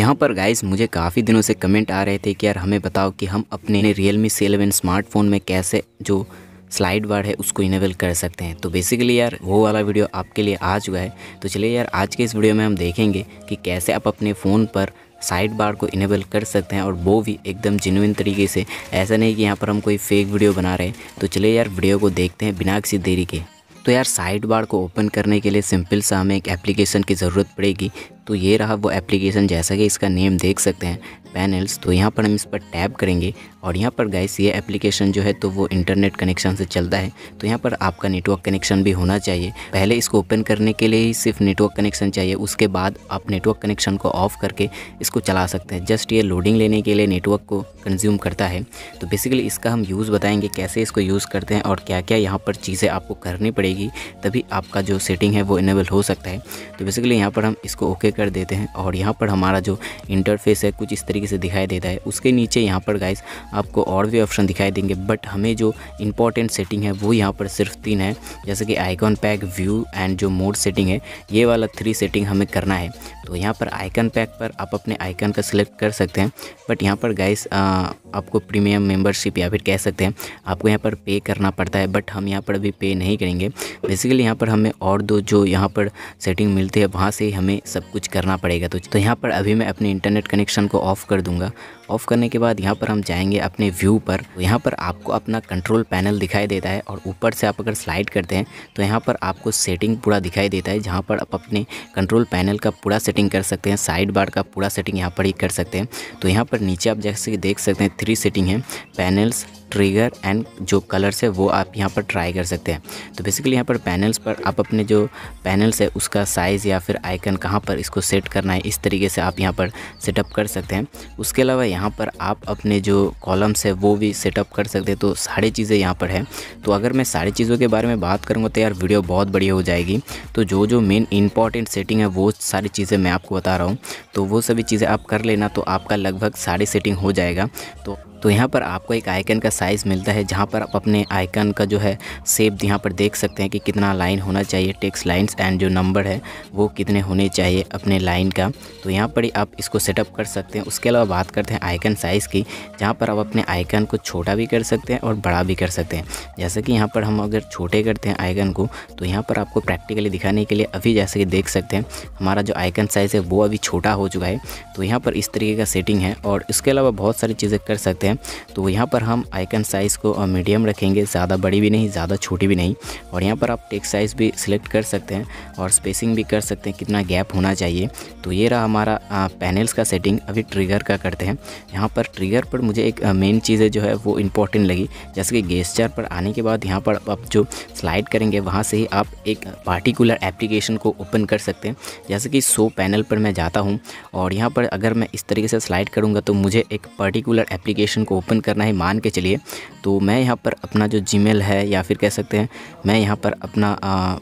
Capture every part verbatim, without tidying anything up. यहाँ पर गाइस मुझे काफ़ी दिनों से कमेंट आ रहे थे कि यार हमें बताओ कि हम अपने Realme C इलेवन स्मार्टफोन में कैसे जो स्लाइड बार है उसको इनेबल कर सकते हैं। तो बेसिकली यार वो वाला वीडियो आपके लिए आ चुका है। तो चलिए यार आज के इस वीडियो में हम देखेंगे कि कैसे आप अपने फ़ोन पर साइड बार को इनेबल कर सकते हैं, और वो भी एकदम जेन्युइन तरीके से। ऐसा नहीं कि यहाँ पर हम कोई फेक वीडियो बना रहे हैं। तो चलिए यार वीडियो को देखते हैं बिना किसी देरी के। तो यार साइड बार को ओपन करने के लिए सिंपल सा हमें एक एप्लीकेशन की ज़रूरत पड़ेगी। तो ये रहा वो एप्लीकेशन, जैसा कि इसका नेम देख सकते हैं, पैनल्स। तो यहाँ पर हम इस पर टैप करेंगे और यहाँ पर गाइस ये एप्लीकेशन जो है तो वो इंटरनेट कनेक्शन से चलता है। तो यहाँ पर आपका नेटवर्क कनेक्शन भी होना चाहिए। पहले इसको ओपन करने के लिए ही सिर्फ नेटवर्क कनेक्शन चाहिए, उसके बाद आप नेटवर्क कनेक्शन को ऑफ करके इसको चला सकते हैं। जस्ट ये लोडिंग लेने के लिए नेटवर्क को कंज्यूम करता है। तो बेसिकली इसका हम यूज़ बताएंगे कैसे इसको यूज़ करते हैं और क्या क्या यहाँ पर चीज़ें आपको करनी पड़ेगी, तभी आपका जो सेटिंग है वो इनेबल हो सकता है। तो बेसिकली यहाँ पर हम इसको ओके कर देते हैं और यहाँ पर हमारा जो इंटरफेस है कुछ इस तरीके से दिखाई देता है। उसके नीचे यहाँ पर गाइस आपको और भी ऑप्शन दिखाई देंगे, बट हमें जो इंपॉर्टेंट सेटिंग है वो यहाँ पर सिर्फ तीन है, जैसे कि आइकॉन पैक, व्यू एंड जो मोड सेटिंग है, ये वाला थ्री सेटिंग हमें करना है। तो यहाँ पर आइकन पैक पर आप अपने आइकन का सिलेक्ट कर सकते हैं, बट यहाँ पर गाइस आपको प्रीमियम मेंबरशिप या फिर कह सकते हैं आपको यहाँ पर पे करना पड़ता है, बट हम यहाँ पर अभी पे नहीं करेंगे। बेसिकली यहाँ पर हमें और दो जो यहाँ पर सेटिंग मिलती है वहाँ से हमें सब कुछ करना पड़ेगा। तो तो यहाँ पर अभी मैं अपने इंटरनेट कनेक्शन को ऑफ़ कर दूंगा। ऑफ़ करने के बाद यहाँ पर हम जाएंगे अपने व्यू पर। तो यहाँ पर आपको अपना कंट्रोल पैनल दिखाई देता है और ऊपर से आप अगर स्लाइड करते हैं तो यहाँ पर आपको सेटिंग पूरा दिखाई देता है, जहाँ पर आप अपने कंट्रोल पैनल का पूरा सेटिंग कर सकते हैं, साइड बार का पूरा सेटिंग यहाँ पर ही कर सकते हैं। तो यहाँ पर नीचे आप जैसे कि देख सकते हैं थ्री सेटिंग है, पैनल्स, ट्रिगर एंड जो कलर्स है वो आप यहाँ पर ट्राई कर सकते हैं। तो बेसिकली यहाँ पर पैनल्स पर आप अपने जो पैनल्स है उसका साइज़ या फिर आइकन कहाँ पर इसको सेट करना है, इस तरीके से आप यहाँ पर सेटअप कर सकते हैं। उसके अलावा यहाँ पर आप अपने जो कॉलम्स है वो भी सेटअप कर सकते हैं। तो सारी चीज़ें यहाँ पर है। तो अगर मैं सारी चीज़ों के बारे में बात करूँगा तो यार वीडियो बहुत बड़ी हो जाएगी। तो जो जो मेन इंपॉर्टेंट सेटिंग है वो सारी चीज़ें मैं आपको बता रहा हूँ, तो वो सभी चीज़ें आप कर लेना, तो आपका लगभग सारी सेटिंग हो जाएगा। तो तो यहाँ पर आपको एक आइकन का साइज़ मिलता है, जहाँ पर आप अपने आइकन का जो है शेप यहाँ पर देख सकते हैं कि कितना लाइन होना चाहिए, टेक्स्ट लाइंस एंड जो नंबर है वो कितने होने चाहिए अपने लाइन का। तो यहाँ पर ही आप इसको सेटअप कर सकते हैं। उसके अलावा बात करते हैं आइकन साइज़ की, जहाँ पर आप अपने आइकन को छोटा भी कर सकते हैं और बड़ा भी कर सकते हैं। जैसे कि यहाँ पर हम अगर छोटे करते हैं आइकन को, तो यहाँ पर आपको प्रैक्टिकली दिखाने के लिए अभी जैसे कि देख सकते हैं हमारा जो आइकन साइज़ है वो अभी छोटा हो चुका है। तो यहाँ पर इस तरीके का सेटिंग है और इसके अलावा बहुत सारी चीज़ें कर सकते हैं। तो यहाँ पर हम आइकन साइज़ को मीडियम रखेंगे, ज़्यादा बड़ी भी नहीं, ज़्यादा छोटी भी नहीं। और यहाँ पर आप टेक्स्ट साइज़ भी सिलेक्ट कर सकते हैं और स्पेसिंग भी कर सकते हैं, कितना गैप होना चाहिए। तो ये रहा हमारा पैनल्स का सेटिंग। अभी ट्रिगर का करते हैं। यहाँ पर ट्रिगर पर मुझे एक मेन चीज़ें जो है वो इंपॉर्टेंट लगी, जैसे कि गेस्चर पर आने के बाद यहाँ पर आप जो स्लाइड करेंगे वहाँ से ही आप एक पार्टिकुलर एप्लीकेशन को ओपन कर सकते हैं। जैसे कि शो पैनल पर मैं जाता हूँ और यहाँ पर अगर मैं इस तरीके से स्लाइड करूँगा तो मुझे एक पर्टिकुलर एप्लीकेशन को ओपन करना है, मान के चलिए। तो मैं यहाँ पर अपना जो जीमेल है या फिर कह सकते हैं मैं यहाँ पर अपना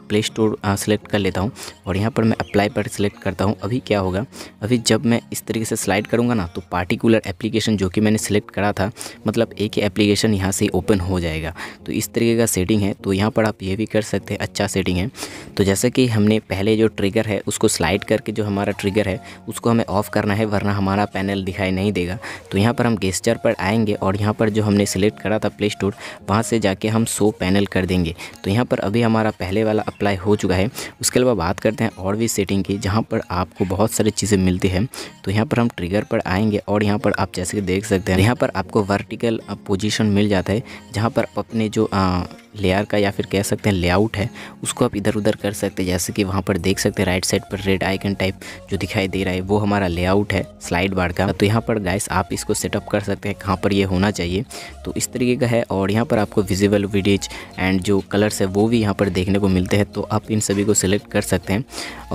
प्ले स्टोर सेलेक्ट कर लेता हूँ और यहाँ पर मैं अप्लाई पर सिलेक्ट करता हूँ। अभी क्या होगा, अभी जब मैं इस तरीके से स्लाइड करूँगा ना तो पार्टिकुलर एप्लीकेशन जो कि मैंने सिलेक्ट करा था, मतलब एक ही एप्लीकेशन यहाँ से ओपन हो जाएगा। तो इस तरीके का सेटिंग है। तो यहाँ पर आप ये भी कर सकते हैं, अच्छा सेटिंग है। तो जैसे कि हमने पहले जो ट्रिगर है उसको स्लाइड करके जो हमारा ट्रिगर है उसको हमें ऑफ़ करना है, वरना हमारा पैनल दिखाई नहीं देगा। तो यहाँ पर हम गेस्चर पर आएंगे और यहाँ पर जो हमने सिलेक्ट करा था प्ले स्टोर, वहाँ से जाके हम शो पैनल कर देंगे। तो यहाँ पर अभी हमारा पहले वाला अप्लाई हो चुका है। उसके अलावा बात करते हैं और भी सेटिंग की, जहाँ पर आपको बहुत सारी चीज़ें मिलती हैं। तो यहाँ पर हम ट्रिगर पर आएंगे और यहाँ पर आप जैसे कि देख सकते हैं यहाँ पर आपको वर्टिकल पोजीशन मिल जाता है, जहाँ पर अपने जो आ, लेयर का या फिर कह सकते हैं लेआउट है उसको आप इधर उधर कर सकते हैं। जैसे कि वहाँ पर देख सकते हैं राइट साइड पर रेड आइकन टाइप जो दिखाई दे रहा है वो हमारा लेआउट है स्लाइड बार का। तो यहाँ पर गाइस आप इसको सेटअप कर सकते हैं कहाँ पर ये होना चाहिए। तो इस तरीके का है। और यहाँ पर आपको विजिबल विडेज एंड जो कलर्स है वो भी यहाँ पर देखने को मिलते हैं। तो आप इन सभी को सिलेक्ट कर सकते हैं।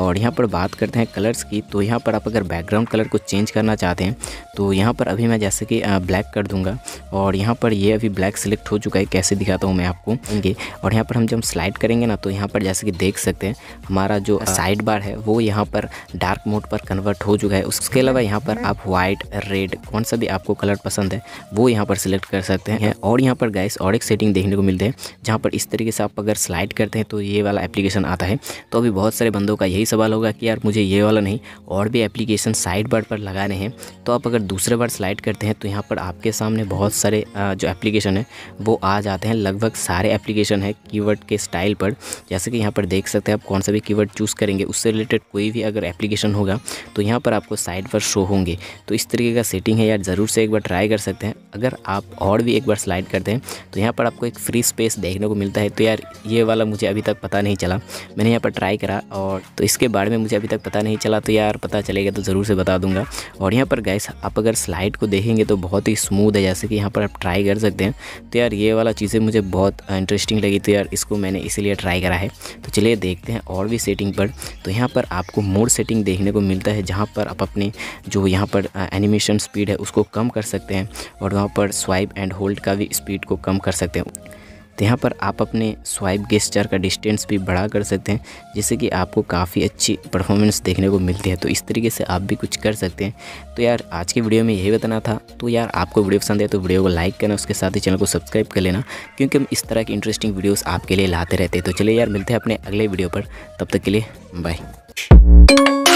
और यहाँ पर बात करते हैं कलर्स की। तो यहाँ पर आप अगर बैकग्राउंड कलर को चेंज करना चाहते हैं तो यहाँ पर अभी मैं जैसे कि ब्लैक कर दूँगा और यहाँ पर ये अभी ब्लैक सिलेक्ट हो चुका है। कैसे दिखाता हूँ मैं आपको। आएंगे। और यहाँ पर हम जब स्लाइड करेंगे ना तो यहाँ पर जैसे कि देख सकते हैं हमारा जो साइड बार है वो यहाँ पर डार्क मोड पर कन्वर्ट हो चुका है। उसके अलावा यहाँ पर आप वाइट, रेड, कौन सा भी आपको कलर पसंद है वो यहाँ पर सिलेक्ट कर सकते हैं। और यहाँ पर गाइस और एक सेटिंग देखने को मिलते हैं जहाँ पर इस तरीके से आप अगर स्लाइड करते हैं तो ये वाला एप्लीकेशन आता है। तो अभी बहुत सारे बंदों का यही सवाल होगा कि यार मुझे ये वाला नहीं और भी एप्लीकेशन साइड बार पर लगाने हैं। तो आप अगर दूसरे बार स्लाइड करते हैं तो यहाँ पर आपके सामने बहुत सारे जो एप्लीकेशन है वो आ जाते हैं। लगभग सारे एप्लीकेशन है कीवर्ड के स्टाइल पर, जैसे कि यहाँ पर देख सकते हैं आप कौन सा भी कीवर्ड चूज़ करेंगे उससे रिलेटेड कोई भी अगर एप्लीकेशन होगा तो यहाँ पर आपको साइड पर शो होंगे। तो इस तरीके का सेटिंग है यार, ज़रूर से एक बार ट्राई कर सकते हैं। अगर आप और भी एक बार स्लाइड करते हैं तो यहाँ पर आपको एक फ्री स्पेस देखने को मिलता है। तो यार ये वाला मुझे अभी तक पता नहीं चला, मैंने यहाँ पर ट्राई करा और तो इसके बारे में मुझे अभी तक पता नहीं चला। तो यार पता चलेगा तो ज़रूर से बता दूंगा। और यहाँ पर गाइस आप अगर स्लाइड को देखेंगे तो बहुत ही स्मूथ है, जैसे कि यहाँ पर आप ट्राई कर सकते हैं। तो यार ये वाला चीज़ें मुझे बहुत इंटरेस्टिंग लगी, तो यार इसको मैंने इसीलिए ट्राई करा है। तो चलिए देखते हैं और भी सेटिंग पर। तो यहाँ पर आपको मोड सेटिंग देखने को मिलता है जहाँ पर आप अपने जो यहाँ पर एनिमेशन स्पीड है उसको कम कर सकते हैं और वहाँ पर स्वाइप एंड होल्ड का भी स्पीड को कम कर सकते हैं। तो यहाँ पर आप अपने स्वाइप गेस्चर का डिस्टेंस भी बढ़ा कर सकते हैं, जिससे कि आपको काफ़ी अच्छी परफॉर्मेंस देखने को मिलती है। तो इस तरीके से आप भी कुछ कर सकते हैं। तो यार आज के वीडियो में यही बताना था। तो यार आपको वीडियो पसंद है तो वीडियो को लाइक करना, उसके साथ ही चैनल को सब्सक्राइब कर लेना, क्योंकि हम इस तरह की इंटरेस्टिंग वीडियोज़ आपके लिए लाते रहते हैं। तो चलिए यार मिलते हैं अपने अगले वीडियो पर, तब तक के लिए बाय।